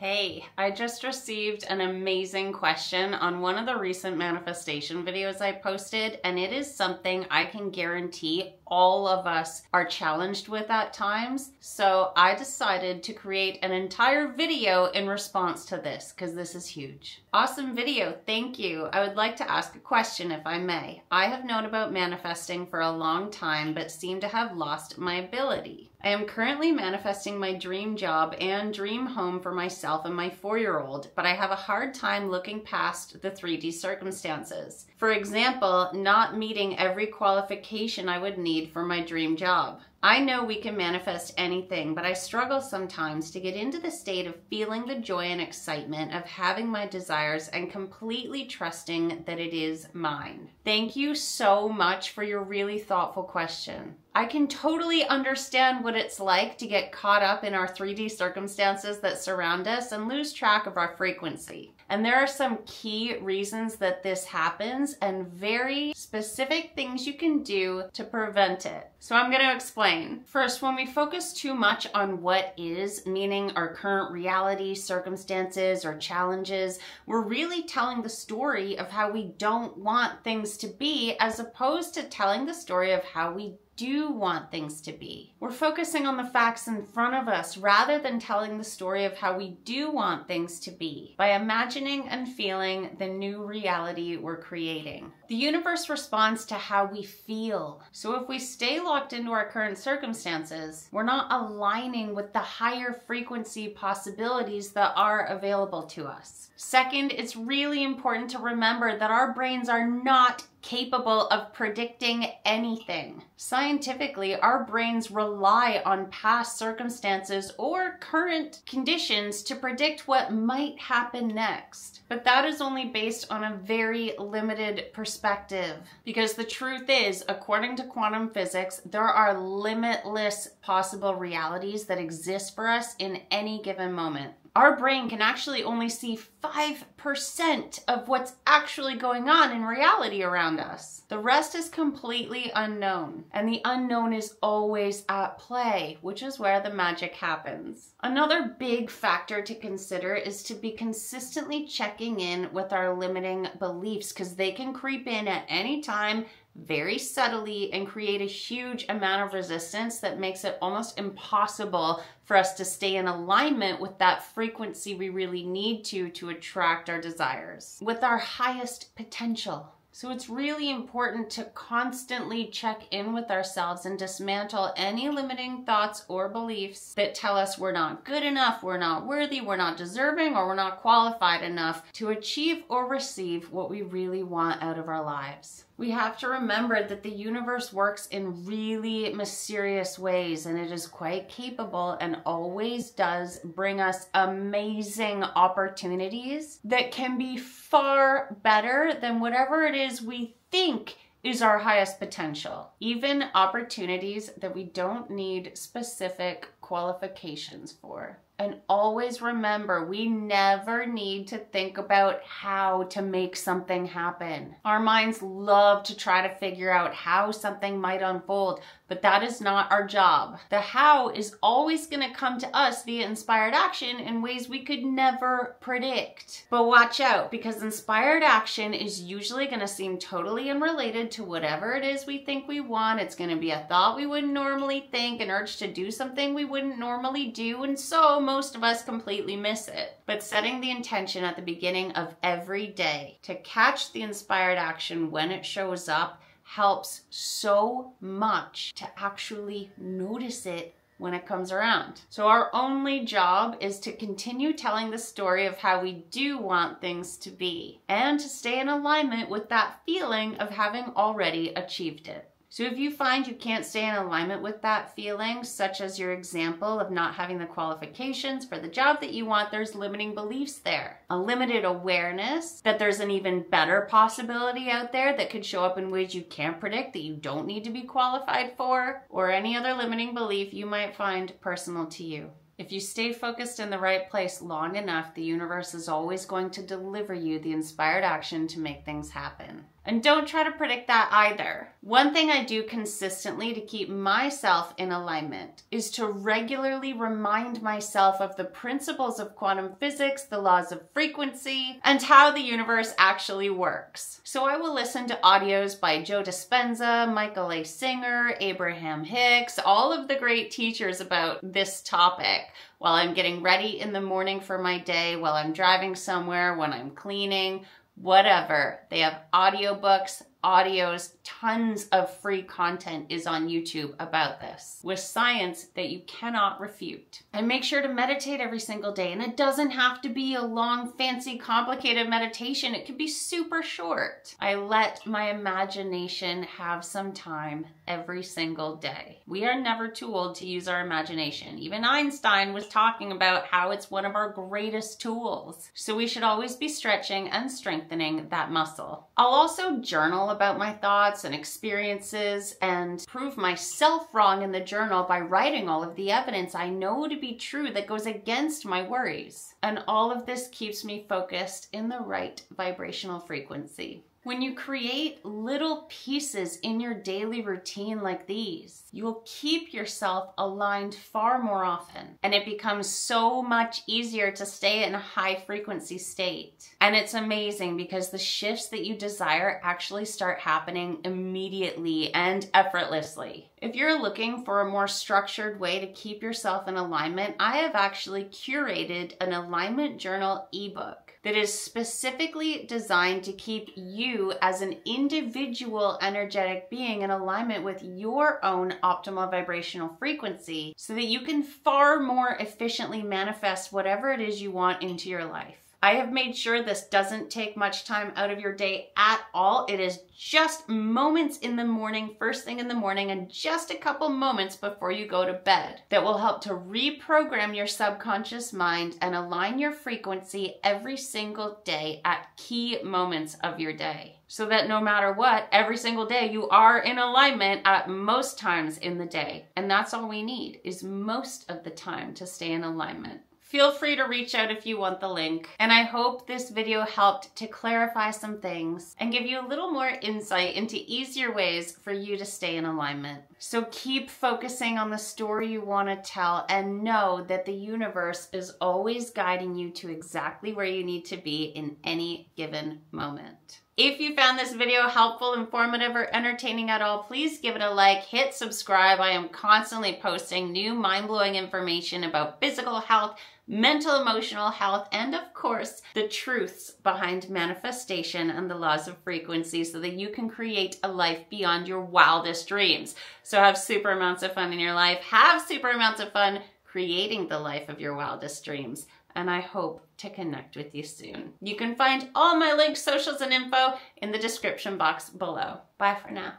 Hey, I just received an amazing question on one of the recent manifestation videos I posted, and it is something I can guarantee all of us are challenged with at times. So I decided to create an entire video in response to this because this is huge. Awesome video, thank you. I would like to ask a question if I may. I have known about manifesting for a long time but seem to have lost my ability. I am currently manifesting my dream job and dream home for myself and my 4-year-old, but I have a hard time looking past the 3D circumstances. For example, not meeting every qualification I would need for my dream job. I know we can manifest anything, but I struggle sometimes to get into the state of feeling the joy and excitement of having my desires and completely trusting that it is mine. Thank you so much for your really thoughtful question. I can totally understand what it's like to get caught up in our 3D circumstances that surround us and lose track of our frequency. And there are some key reasons that this happens and very specific things you can do to prevent it. So I'm going to explain. First, when we focus too much on what is, meaning our current reality, circumstances, or challenges, we're really telling the story of how we don't want things to be as opposed to telling the story of how we do want things to be. We're focusing on the facts in front of us rather than telling the story of how we do want things to be by imagining and feeling the new reality we're creating. The universe responds to how we feel. So if we stay locked into our current circumstances, we're not aligning with the higher frequency possibilities that are available to us. Second, it's really important to remember that our brains are not capable of predicting anything. Scientifically, our brains rely on past circumstances or current conditions to predict what might happen next. But that is only based on a very limited perspective, because the truth is, according to quantum physics, there are limitless possible realities that exist for us in any given moment. Our brain can actually only see 5% of what's actually going on in reality around us. The rest is completely unknown, and the unknown is always at play, which is where the magic happens. Another big factor to consider is to be consistently checking in with our limiting beliefs, because they can creep in at any time very subtly and create a huge amount of resistance that makes it almost impossible for us to stay in alignment with that frequency we really need to attract our desires with our highest potential. So it's really important to constantly check in with ourselves and dismantle any limiting thoughts or beliefs that tell us we're not good enough, we're not worthy, we're not deserving, or we're not qualified enough to achieve or receive what we really want out of our lives. We have to remember that the universe works in really mysterious ways, and it is quite capable and always does bring us amazing opportunities that can be far better than whatever it is we think is our highest potential. Even opportunities that we don't need specific qualifications for. And always remember, we never need to think about how to make something happen. Our minds love to try to figure out how something might unfold, but that is not our job. The how is always gonna come to us via inspired action in ways we could never predict. But watch out, because inspired action is usually gonna seem totally unrelated to whatever it is we think we want. It's gonna be a thought we wouldn't normally think, an urge to do something we wouldn't normally do, and so most of us completely miss it. But setting the intention at the beginning of every day to catch the inspired action when it shows up helps so much to actually notice it when it comes around. So our only job is to continue telling the story of how we do want things to be and to stay in alignment with that feeling of having already achieved it. So if you find you can't stay in alignment with that feeling, such as your example of not having the qualifications for the job that you want, there's limiting beliefs there. A limited awareness that there's an even better possibility out there that could show up in ways you can't predict, that you don't need to be qualified for, or any other limiting belief you might find personal to you. If you stay focused in the right place long enough, the universe is always going to deliver you the inspired action to make things happen. And don't try to predict that either. One thing I do consistently to keep myself in alignment is to regularly remind myself of the principles of quantum physics, the laws of frequency, and how the universe actually works. So I will listen to audios by Joe Dispenza, Michael A. Singer, Abraham Hicks, all of the great teachers about this topic while I'm getting ready in the morning for my day, while I'm driving somewhere, when I'm cleaning, whatever. They have audiobooks, audios, tons of free content is on YouTube about this with science that you cannot refute. And make sure to meditate every single day. And it doesn't have to be a long, fancy, complicated meditation. It could be super short. I let my imagination have some time every single day. We are never too old to use our imagination. Even Einstein was talking about how it's one of our greatest tools. So we should always be stretching and strengthening that muscle. I'll also journal about my thoughts and experiences and prove myself wrong in the journal by writing all of the evidence I know to be true that goes against my worries. And all of this keeps me focused in the right vibrational frequency. When you create little pieces in your daily routine like these, you'll keep yourself aligned far more often, and it becomes so much easier to stay in a high frequency state. And it's amazing because the shifts that you desire actually start happening immediately and effortlessly. If you're looking for a more structured way to keep yourself in alignment, I have actually curated an Alignment Journal ebook that is specifically designed to keep you as an individual energetic being in alignment with your own optimal vibrational frequency so that you can far more efficiently manifest whatever it is you want into your life. I have made sure this doesn't take much time out of your day at all. It is just moments in the morning, first thing in the morning, and just a couple moments before you go to bed that will help to reprogram your subconscious mind and align your frequency every single day at key moments of your day. So that no matter what, every single day you are in alignment at most times in the day. And that's all we need, is most of the time to stay in alignment. Feel free to reach out if you want the link. And I hope this video helped to clarify some things and give you a little more insight into easier ways for you to stay in alignment. So keep focusing on the story you want to tell and know that the universe is always guiding you to exactly where you need to be in any given moment. If you found this video helpful, informative, or entertaining at all, please give it a like, hit subscribe. I am constantly posting new mind-blowing information about physical health, mental, emotional health, and of course, the truths behind manifestation and the laws of frequency so that you can create a life beyond your wildest dreams. So have super amounts of fun in your life. Have super amounts of fun creating the life of your wildest dreams. And I hope to connect with you soon. You can find all my links, socials, and info in the description box below. Bye for now.